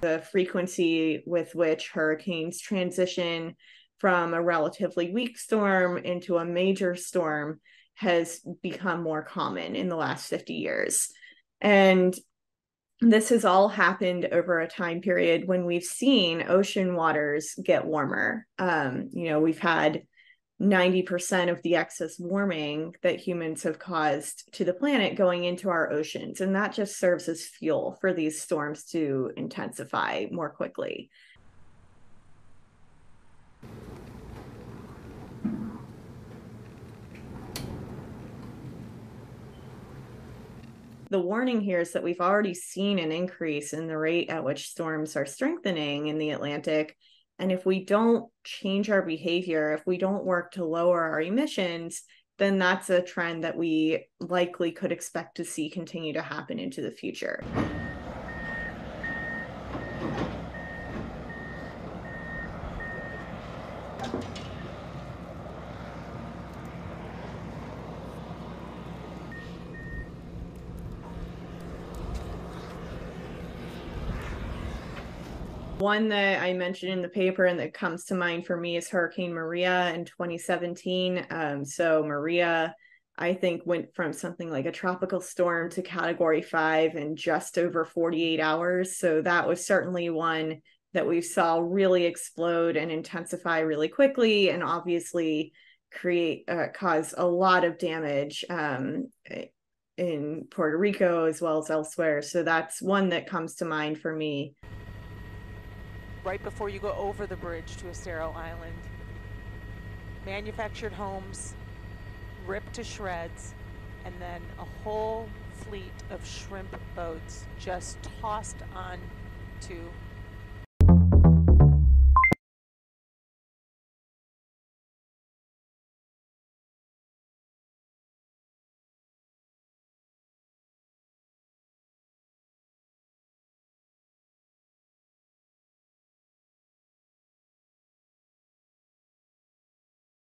The frequency with which hurricanes transition from a relatively weak storm into a major storm has become more common in the last 50 years. And this has all happened over a time period when we've seen ocean waters get warmer. We've had 90% of the excess warming that humans have caused to the planet going into our oceans. And that just serves as fuel for these storms to intensify more quickly. The warning here is that we've already seen an increase in the rate at which storms are strengthening in the Atlantic. And if we don't change our behavior, if we don't work to lower our emissions, then that's a trend that we likely could expect to see continue to happen into the future. One that I mentioned in the paper and that comes to mind for me is Hurricane Maria in 2017. So Maria, I think, went from something like a tropical storm to Category 5 in just over 48 hours. So that was certainly one that we saw really explode and intensify really quickly, and obviously cause a lot of damage in Puerto Rico as well as elsewhere. So that's one that comes to mind for me. Right before you go over the bridge to Astero Island, manufactured homes ripped to shreds, and then a whole fleet of shrimp boats just tossed on to